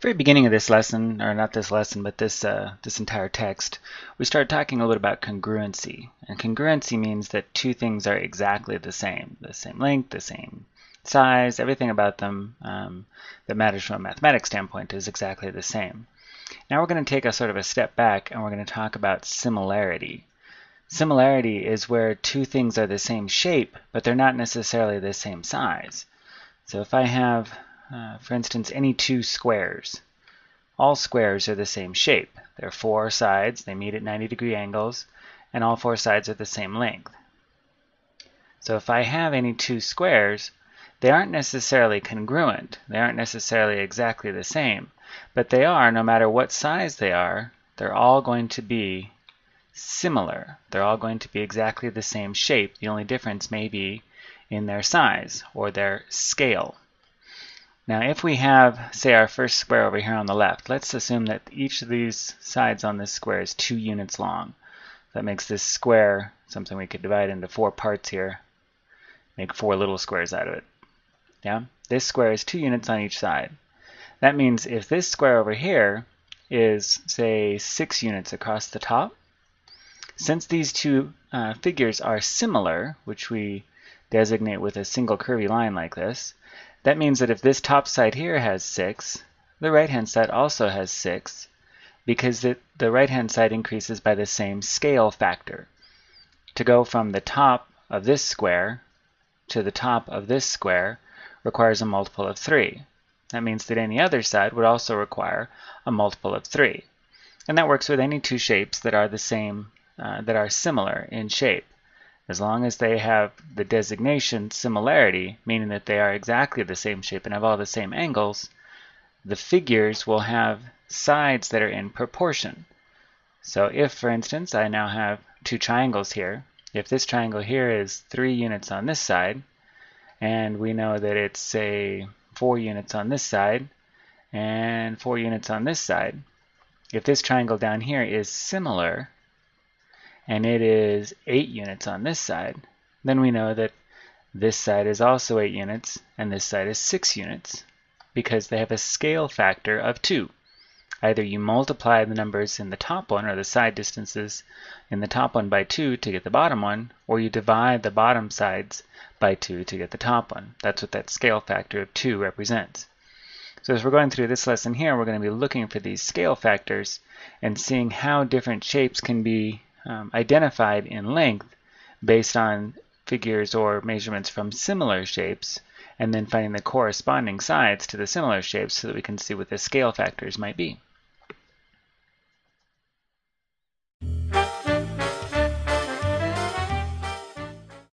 the very beginning of this lesson, or not this lesson, but this entire text, we started talking a little bit about congruency. And congruency means that two things are exactly the same length, the same size, everything about them that matters from a mathematics standpoint is exactly the same. Now we're going to take a sort of a step back and we're going to talk about similarity. Similarity is where two things are the same shape, but they're not necessarily the same size. So if I have for instance, any two squares. All squares are the same shape. There are four sides, they meet at 90-degree angles, and all four sides are the same length. So if I have any two squares, they aren't necessarily congruent, they aren't necessarily exactly the same, but they are, no matter what size they are, they're all going to be similar. They're all going to be exactly the same shape. The only difference may be in their size or their scale. Now if we have, say, our first square over here on the left, let's assume that each of these sides on this square is 2 units long. That makes this square something we could divide into 4 parts here, make 4 little squares out of it. Yeah? This square is 2 units on each side. That means if this square over here is, say, 6 units across the top, since these two figures are similar, which we designate with a single curvy line like this, that means that if this top side here has 6, the right-hand side also has 6, because the right-hand side increases by the same scale factor. To go from the top of this square to the top of this square requires a multiple of 3. That means that any other side would also require a multiple of 3. And that works with any two shapes that are the same, that are similar in shape. As long as they have the designation similarity, meaning that they are exactly the same shape and have all the same angles, the figures will have sides that are in proportion. So if, for instance, I now have 2 triangles here, if this triangle here is 3 units on this side, and we know that it's, say, 4 units on this side, and 4 units on this side, if this triangle down here is similar, and it is 8 units on this side, then we know that this side is also 8 units and this side is 6 units because they have a scale factor of 2. Either you multiply the numbers in the top one or the side distances in the top one by 2 to get the bottom one, or you divide the bottom sides by 2 to get the top one. That's what that scale factor of 2 represents. So as we're going through this lesson here, we're going to be looking for these scale factors and seeing how different shapes can be identified in length based on figures or measurements from similar shapes, and then finding the corresponding sides to the similar shapes so that we can see what the scale factors might be.